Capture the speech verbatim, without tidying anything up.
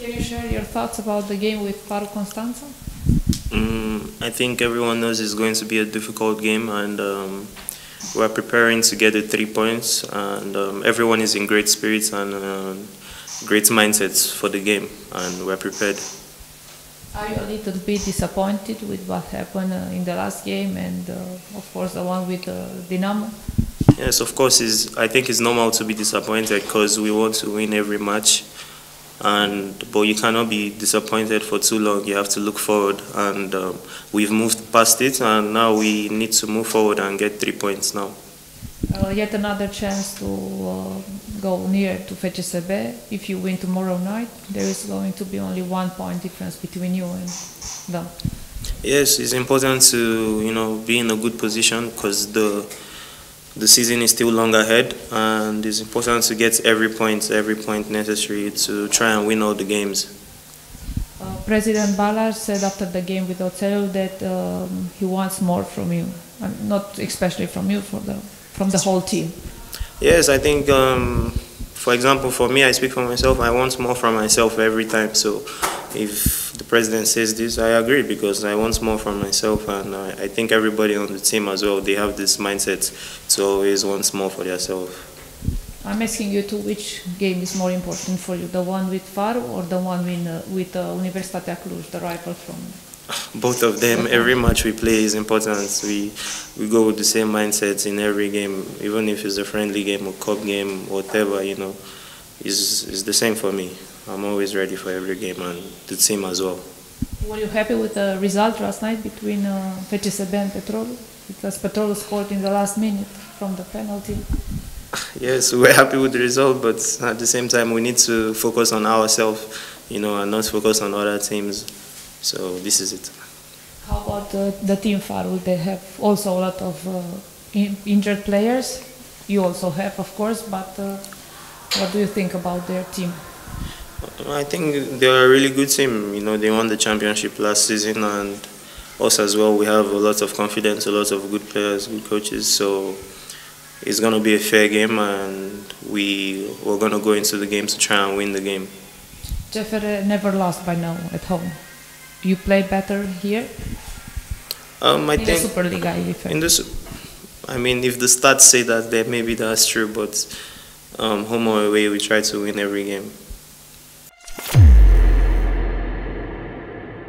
Can you share your thoughts about the game with Farul Constanța? Mm, I think everyone knows it's going to be a difficult game, and um, we're preparing to get the three points, and um, everyone is in great spirits and uh, great mindsets for the game, and we're prepared. Are you a little bit disappointed with what happened uh, in the last game, and uh, of course the one with uh, Dinamo? Yes, of course. Is I think it's normal to be disappointed because we want to win every match, and but you cannot be disappointed for too long. You have to look forward, and uh, we've moved past it, and now we need to move forward and get three points now. Uh, yet another chance to uh, go near to Petișabe. If you win tomorrow night, there is going to be only one point difference between you and them. Yes, it's important to you know be in a good position because the the season is still long ahead, and it's important to get every point, every point necessary to try and win all the games. Uh, President Balas said after the game with Otele that um, he wants more from you, and not especially from you, for the. From the whole team? Yes, I think, um, for example, for me, I speak for myself, I want more from myself every time. So if the president says this, I agree, because I want more from myself, and I, I think everybody on the team as well, they have this mindset to always want more for themselves. I'm asking you to which game is more important for you, the one with Farul or the one in, uh, with uh, Universitatea Cluj, the rival from... Both of them. Every match we play is important. We we go with the same mindsets in every game, even if it's a friendly game or cup game, whatever, you know, is is the same for me. I'm always ready for every game, and the team as well. Were you happy with the result last night between uh, Petișabe and Petrolul? Because Petrolul scored in the last minute from the penalty. Yes, we're happy with the result, but at the same time, we need to focus on ourselves, you know, and not focus on other teams. So this is it. How about uh, the team Farul? They have also a lot of uh, in injured players. You also have, of course, but uh, what do you think about their team? I think they're a really good team. You know, they won the championship last season, and us as well. We have a lot of confidence, a lot of good players, good coaches. So it's going to be a fair game, and we we're going to go into the game to try and win the game. Jeffere never lost by now at home. You play better here? Um, I in think the Super League, I refer. In the, I mean, if the stats say that, then maybe that's true. But um, home or away, we try to win every game.